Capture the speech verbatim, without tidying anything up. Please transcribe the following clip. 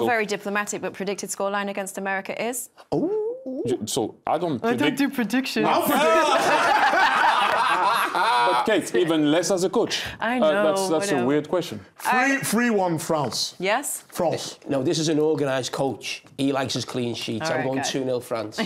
All so, very diplomatic, but predicted scoreline against America is? Oh. So I don't predict... I don't do predictions. I'll predict. But Kate, even less as a coach. I know. Uh, that's that's know. a weird question. three one uh, France. Yes? France. No, this is an organised coach. He likes his clean sheets. All I'm right, going two nil France.